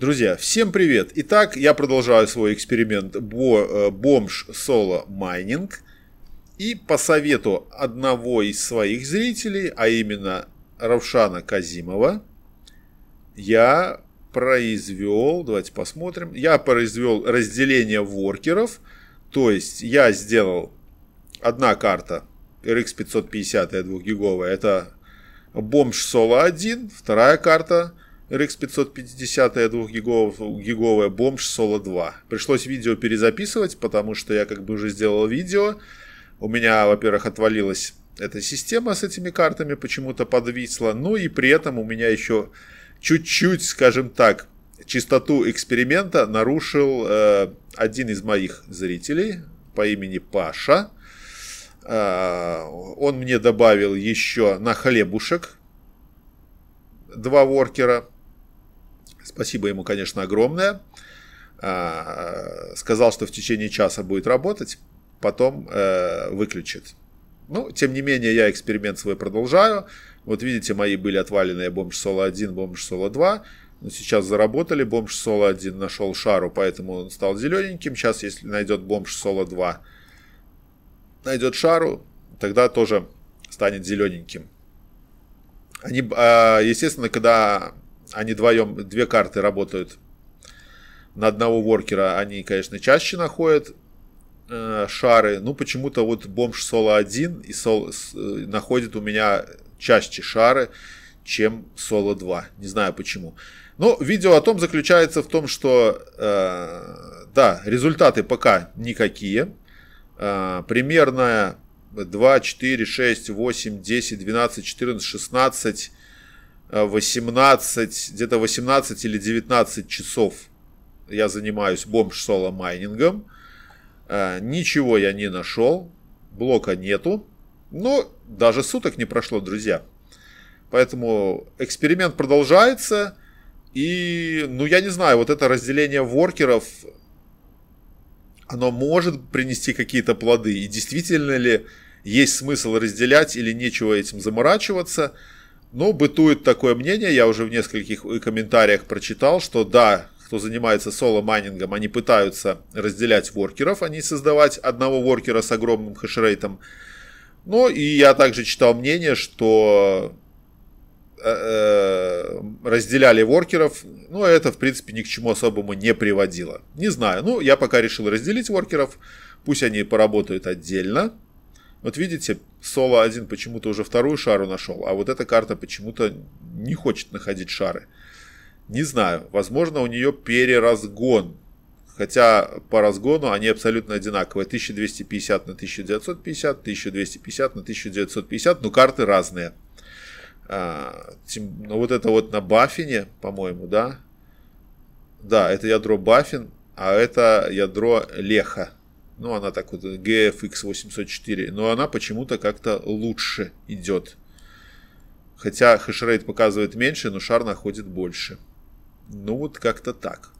Друзья, всем привет! Итак, я продолжаю свой эксперимент бомж соло майнинг. И по совету одного из своих зрителей, а именно Равшана Казимова, я произвел, давайте посмотрим, я произвел разделение воркеров, то есть я сделал одна карта RX 550 2-гиговая, это бомж соло 1, вторая карта RX 550 2-гиговая, бомж соло 2. Пришлось видео перезаписывать, потому что я как бы уже сделал видео. У меня, во-первых, отвалилась эта система с этими картами, почему-то подвисла. Ну и при этом у меня еще чуть-чуть, скажем так, чистоту эксперимента нарушил один из моих зрителей по имени Паша. Он мне добавил еще на хлебушек два воркера. Спасибо ему, конечно, огромное. Сказал, что в течение часа будет работать. Потом выключит. Ну, тем не менее, я эксперимент свой продолжаю. Вот видите, мои были отваленные бомж соло 1, бомж соло 2. Но сейчас заработали. Бомж соло 1 нашел шару, поэтому он стал зелененьким. Сейчас, если найдет бомж соло 2, найдет шару, тогда тоже станет зелененьким. Они, естественно, когда они вдвоем, две карты работают на одного воркера, они, конечно, чаще находят шары, ну почему-то вот бомж соло 1 и соло находит у меня чаще шары, чем соло 2. Не знаю почему. Но видео о том заключается в том, что да, результаты пока никакие. Примерно 2, 4, 6, 8, 10, 12, 14, 16, 18, где-то 18 или 19 часов я занимаюсь бомж соло майнингом. Ничего я не нашел, блока нету, но даже суток не прошло, друзья. Поэтому эксперимент продолжается, и, ну, я не знаю, вот это разделение воркеров, оно может принести какие-то плоды, и действительно ли есть смысл разделять или нечего этим заморачиваться. Но бытует такое мнение, я уже в нескольких комментариях прочитал, что да, кто занимается соло-майнингом, они пытаются разделять воркеров, а не создавать одного воркера с огромным хэшрейтом. Ну и я также читал мнение, что разделяли воркеров, но это в принципе ни к чему особому не приводило. Не знаю, ну я пока решил разделить воркеров, пусть они поработают отдельно. Вот видите, соло 1 почему-то уже вторую шару нашел, а вот эта карта почему-то не хочет находить шары. Не знаю, возможно, у нее переразгон. Хотя по разгону они абсолютно одинаковые. 1250 на 1950, 1250 на 1950, но карты разные. Вот это вот на Баффине, по-моему, да? Да, это ядро Баффин, а это ядро Леха. Ну, она так вот, GFX 804, но она почему-то как-то лучше идет. Хотя хэшрейт показывает меньше, но шар находит больше. Ну, вот как-то так.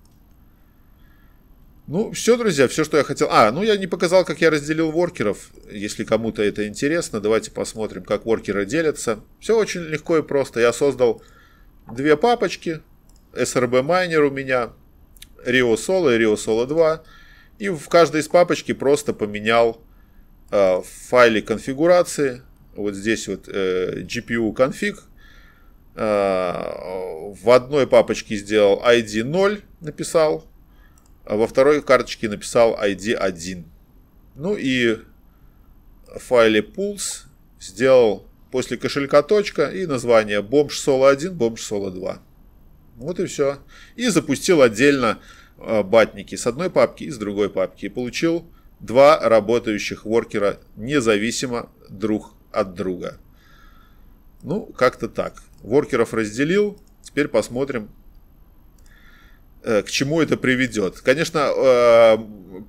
Ну, все, друзья, все, что я хотел... ну, я не показал, как я разделил воркеров. Если кому-то это интересно, давайте посмотрим, как воркеры делятся. Все очень легко и просто. Я создал две папочки. SRB майнер у меня. Rio Solo и Rio Solo 2. И в каждой из папочки просто поменял в файле конфигурации. Вот здесь вот GPU конфиг. В одной папочке сделал ID 0, написал, а во второй карточке написал ID 1. Ну и в файле pools сделал после кошелька точка и название бомж соло 1, бомж соло 2. Вот и все. И запустил отдельно батники с одной папки и с другой папки. И получил два работающих воркера независимо друг от друга. Ну, как-то так. Воркеров разделил. Теперь посмотрим, к чему это приведет. Конечно,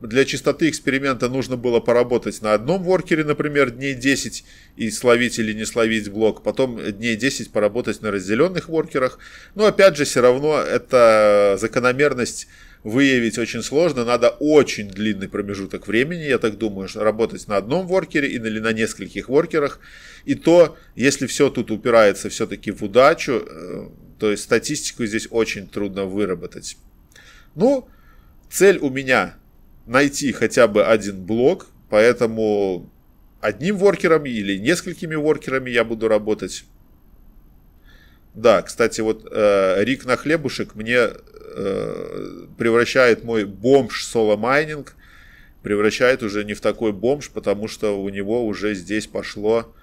для чистоты эксперимента нужно было поработать на одном воркере, например, дней 10 и словить или не словить блок. Потом дней 10 поработать на разделенных воркерах. Но опять же, все равно это закономерность выявить очень сложно. Надо очень длинный промежуток времени, я так думаю, работать на одном воркере или на нескольких воркерах. И то, если все тут упирается все-таки в удачу, То есть статистику здесь очень трудно выработать. Ну, цель у меня найти хотя бы один блок, поэтому одним воркером или несколькими воркерами я буду работать. Да, кстати, вот Рик на хлебушек мне превращает мой бомж соло-майнинг, превращает уже не в такой бомж, потому что у него уже здесь пошло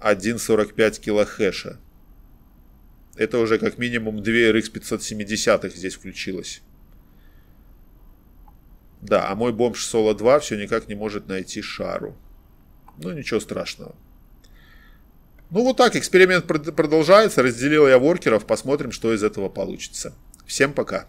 1,45 килохэша. Это уже как минимум 2 RX 570 здесь включилось. Да, а мой бомж соло 2 все никак не может найти шару. Ну, ничего страшного. Ну, вот так эксперимент продолжается. Разделил я воркеров. Посмотрим, что из этого получится. Всем пока.